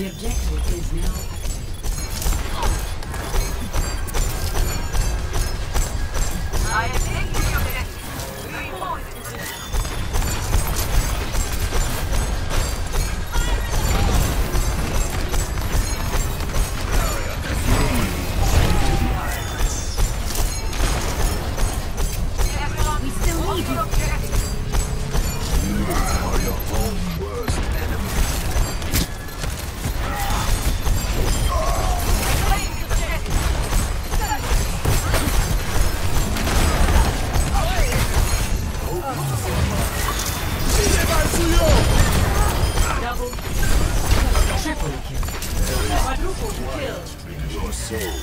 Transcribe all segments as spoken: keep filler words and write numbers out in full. The objective is now active. I am taking your objective. Reinforce it. We still need you. You are your own worst enemy. Double, triple kill, quadruple kill. In your soul.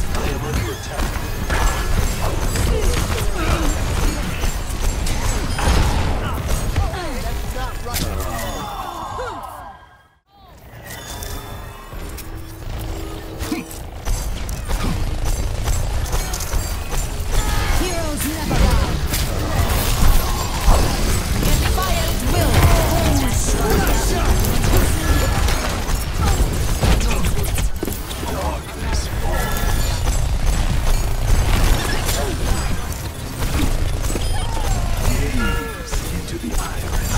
Fire you!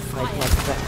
fight like that.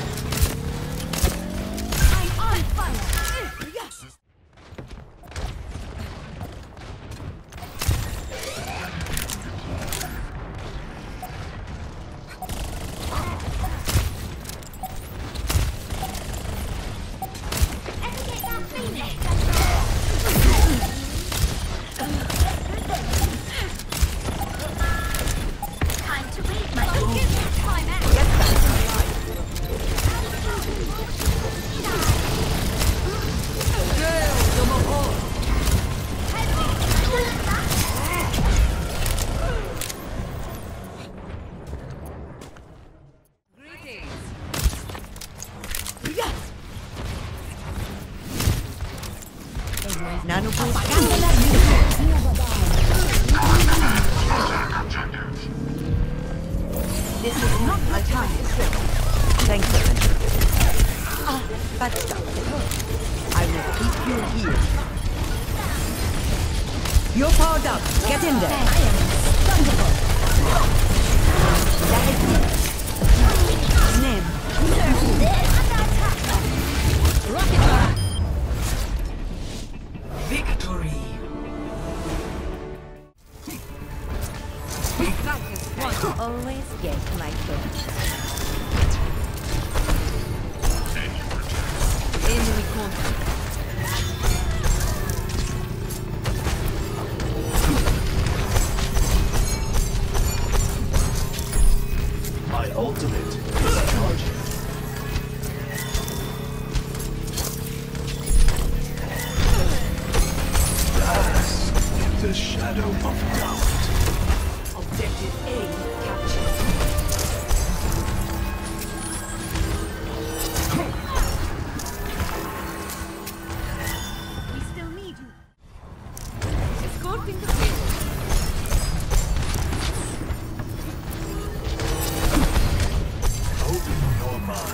This is not a target trick. Thank you. Ah, but I will keep you here. You're powered up. Get in there. I am unstoppable. That is it. Nim. Rocket attack. Victory. Always get my foot. Enemy contact. My ultimate is charging. That's in the shadow of doubt. Objective A captured. We still need you. Escorting the field. Open your mind.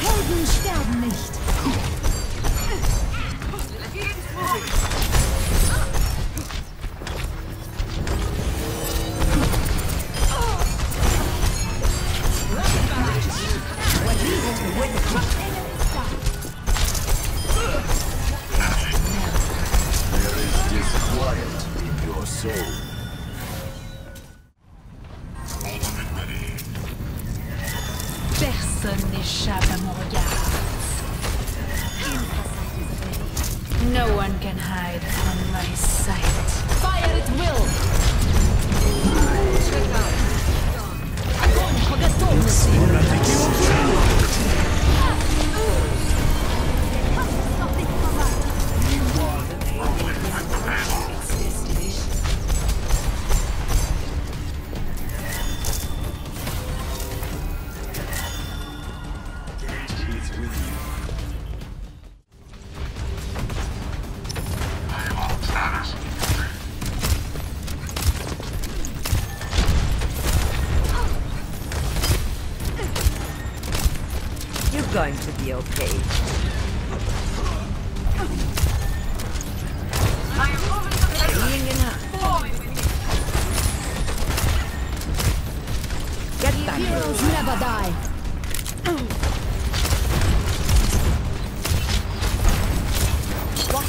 Helden sterben nicht. There is disquiet in your soul. Personne n'échappe à mon regard. No one can hide from my sight. Fire at will! Check out. A contre gâteau! Going to be okay. I am moving to the being enough. Get back. Heroes never die. Walk it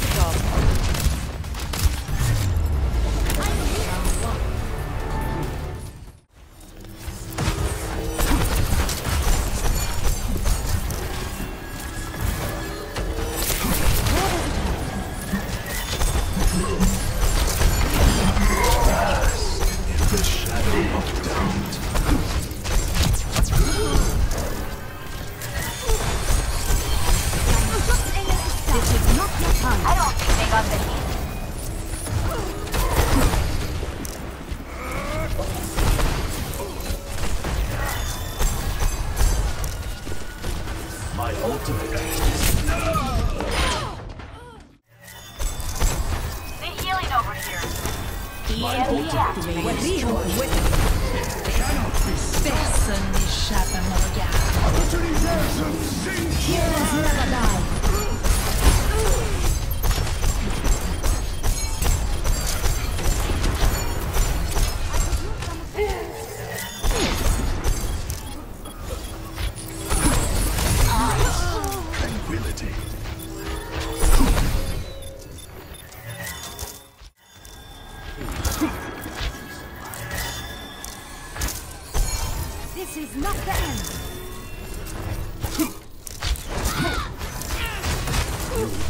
over here. My ultimate. Personne n'échappe à mon regard. Here is Paradise. Tranquility. This is not the end.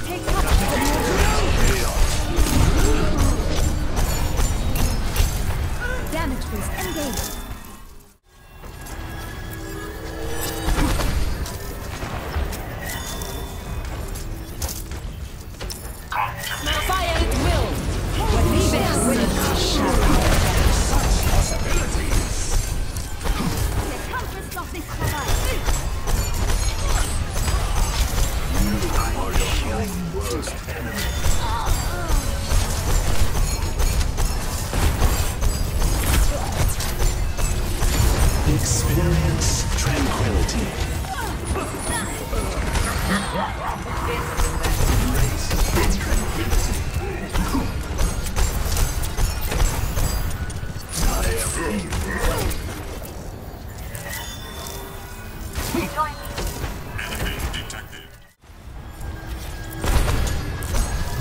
Take up the damage boost engaged. Fire at will. But leave it with a such possibilities. This you are your own worst enemy. Experience tranquility. Embrace tranquility. I am. Enemy detected.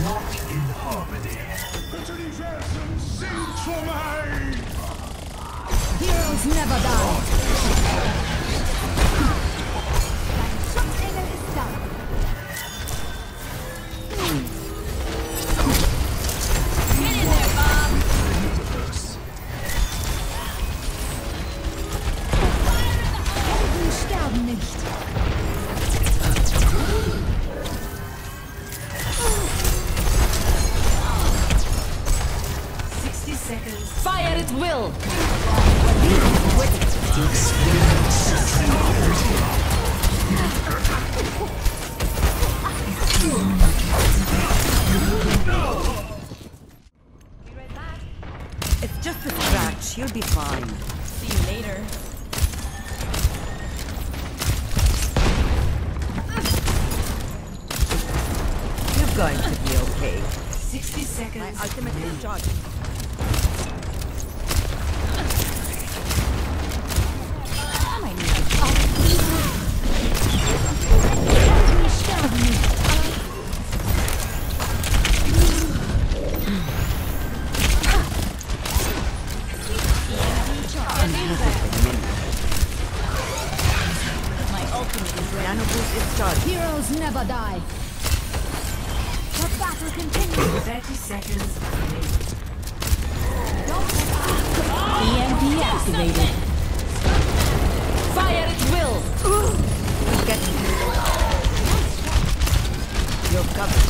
Not in harmony. The universe sings for me. Heroes never die. Something is done. Get in there, Bob. With the universe. Helden sterben nicht. Fire at will! It's just a scratch, you'll be fine. See you later. You're going to be okay. sixty seconds. My ultimate is charging. Heroes never die. The battle continues. thirty seconds. Don't E M P activated. Fire at will. We get you. You're covered.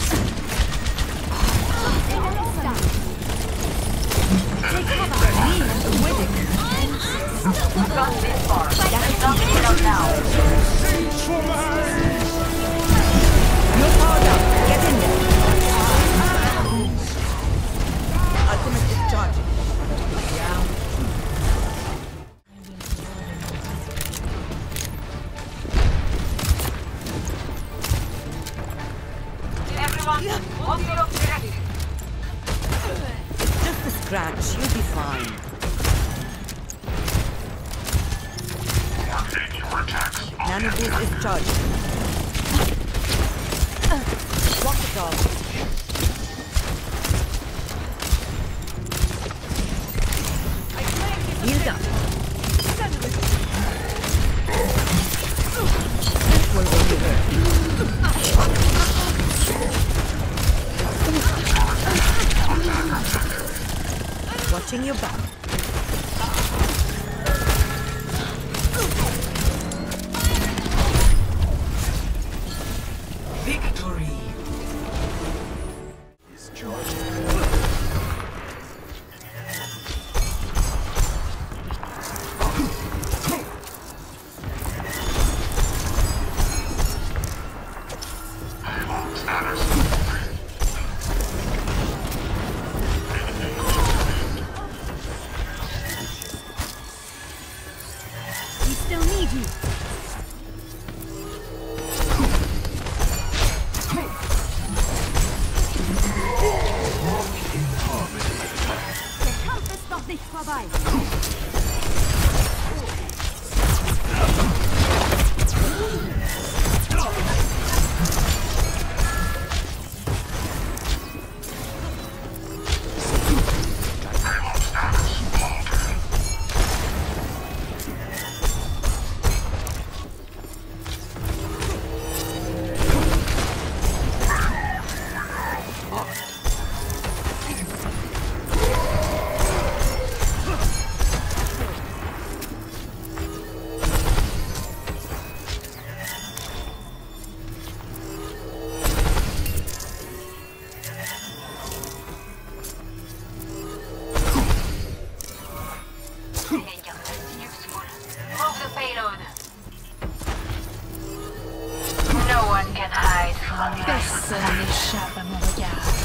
We've got this far. That's not enough now. You're powered up. Get in there. Ultimate discharge. Down. Everyone, on your ready. It's just a scratch. You'll be fine. Take your attacks. Nanoboost discharge. Block the dog. Healed up. That will be her. Watching your back. Personne n'échappe à mon regard.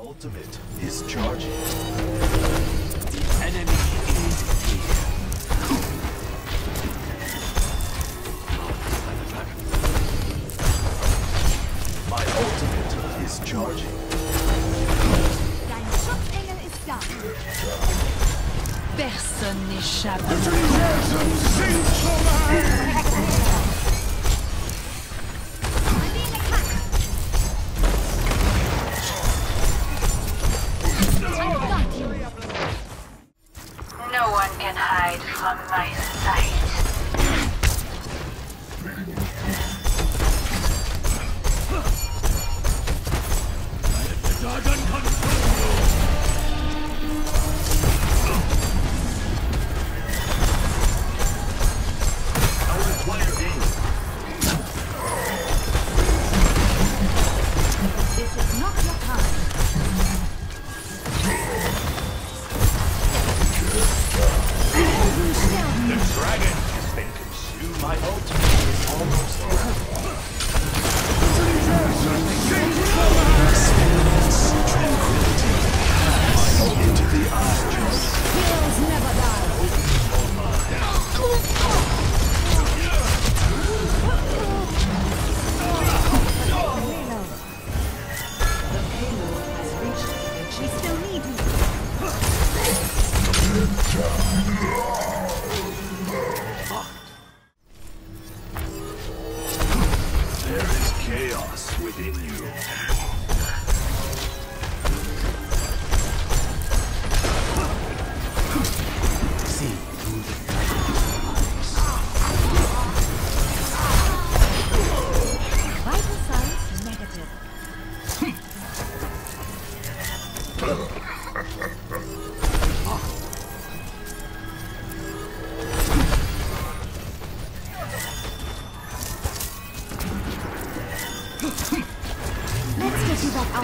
Ultimate is charging. The enemy is here. My ultimate is charging. Dein Schutzengel ist da. Personne n'échappe. The reason sinks from the hand.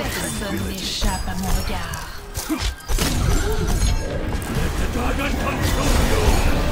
Personne n'échappe à mon regard. Let the dragon control you!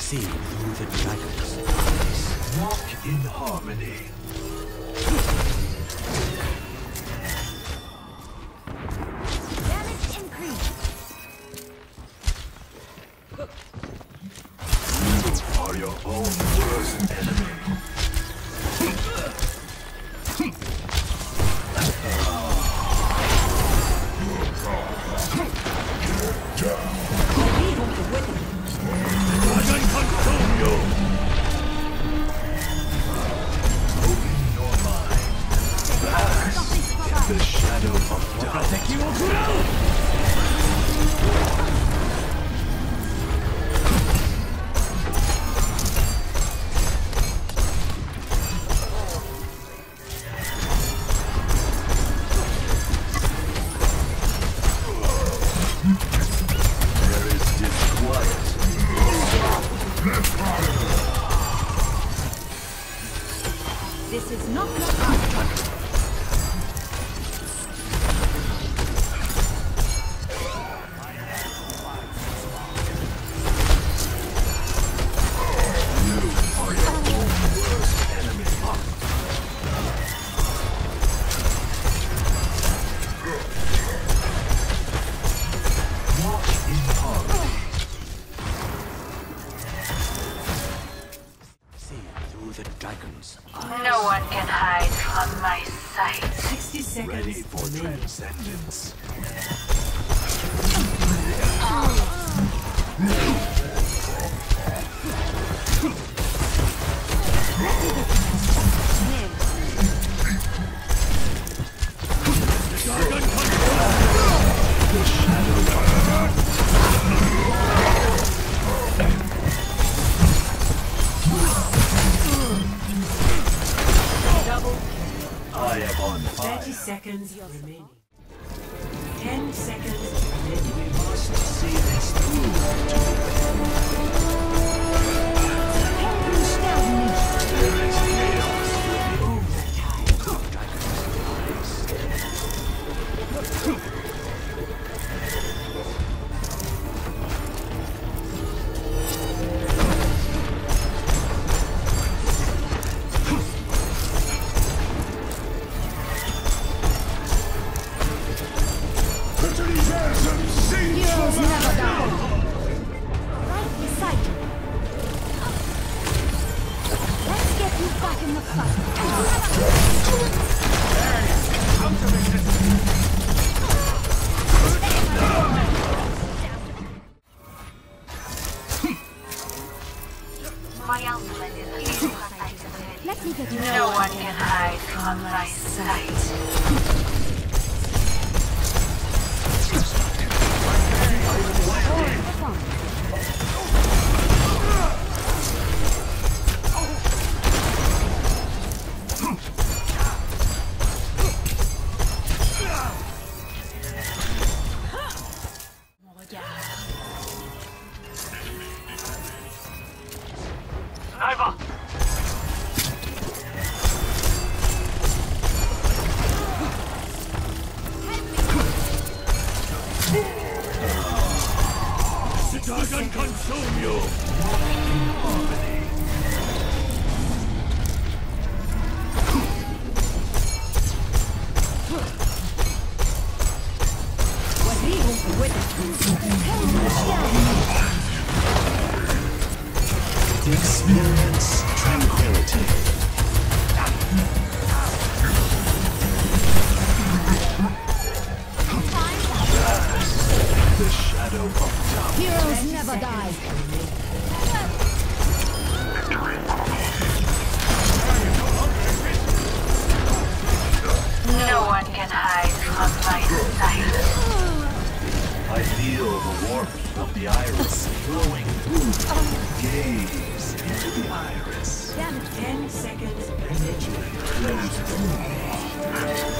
See through the dragons. Walk in harmony. Damage increased. You are your own worst enemy. Weapons. No one can hide from my sight. sixty seconds. Ready for transcendence. thirty seconds remaining. ten seconds remaining. We must see this through to the end. Experience tranquility. The shadow of doubt. Heroes never die. No one can hide from my sight. I feel the warmth of the iris flowing through the gaze. To the iris. Damn it. ten seconds. Close the door.